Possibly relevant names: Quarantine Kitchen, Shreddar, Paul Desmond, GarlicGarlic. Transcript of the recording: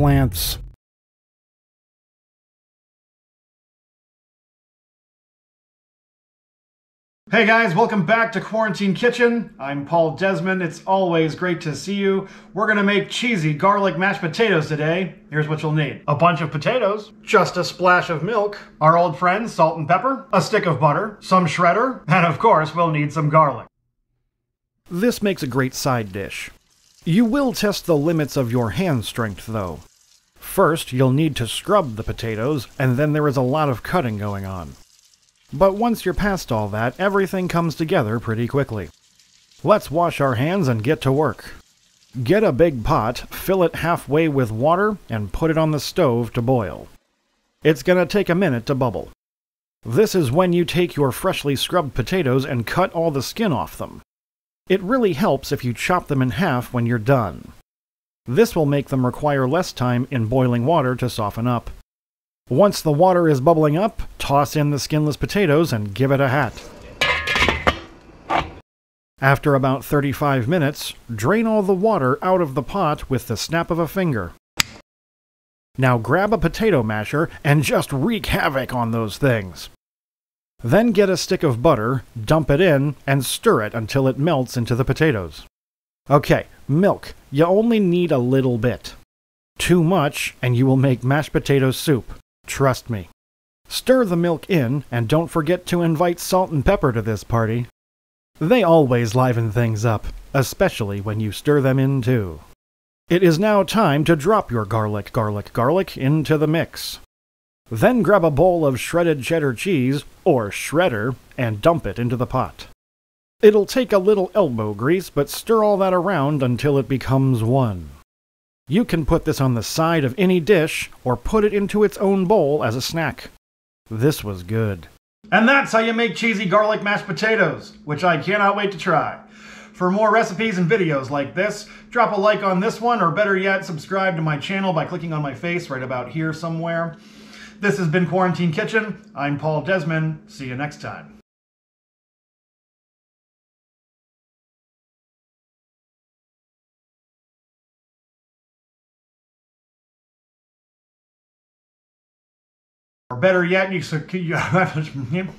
plants. Hey guys, welcome back to Quarantine Kitchen. I'm Paul Desmond. It's always great to see you. We're gonna make cheesy garlic mashed potatoes today. Here's what you'll need. A bunch of potatoes, just a splash of milk, our old friends salt and pepper, a stick of butter, some shredder, and of course we'll need some garlic. This makes a great side dish. You will test the limits of your hand strength though. First, you'll need to scrub the potatoes, and then there is a lot of cutting going on. But once you're past all that, everything comes together pretty quickly. Let's wash our hands and get to work. Get a big pot, fill it halfway with water, and put it on the stove to boil. It's gonna take a minute to bubble. This is when you take your freshly scrubbed potatoes and cut all the skin off them. It really helps if you chop them in half when you're done. This will make them require less time in boiling water to soften up. Once the water is bubbling up, toss in the skinless potatoes and give it a hat. After about 35 minutes, drain all the water out of the pot with the snap of a finger. Now grab a potato masher and just wreak havoc on those things. Then get a stick of butter, dump it in, and stir it until it melts into the potatoes. Okay, milk. You only need a little bit. Too much, and you will make mashed potato soup. Trust me. Stir the milk in, and don't forget to invite salt and pepper to this party. They always liven things up, especially when you stir them in too. It is now time to drop your garlic into the mix. Then grab a bowl of shredded cheddar cheese, or shredder, and dump it into the pot. It'll take a little elbow grease, but stir all that around until it becomes one. You can put this on the side of any dish, or put it into its own bowl as a snack. This was good. And that's how you make cheesy garlic mashed potatoes, which I cannot wait to try. For more recipes and videos like this, drop a like on this one, or better yet, subscribe to my channel by clicking on my face right about here somewhere. This has been Quarantine Kitchen. I'm Paul Desmond. See you next time. Or better yet, you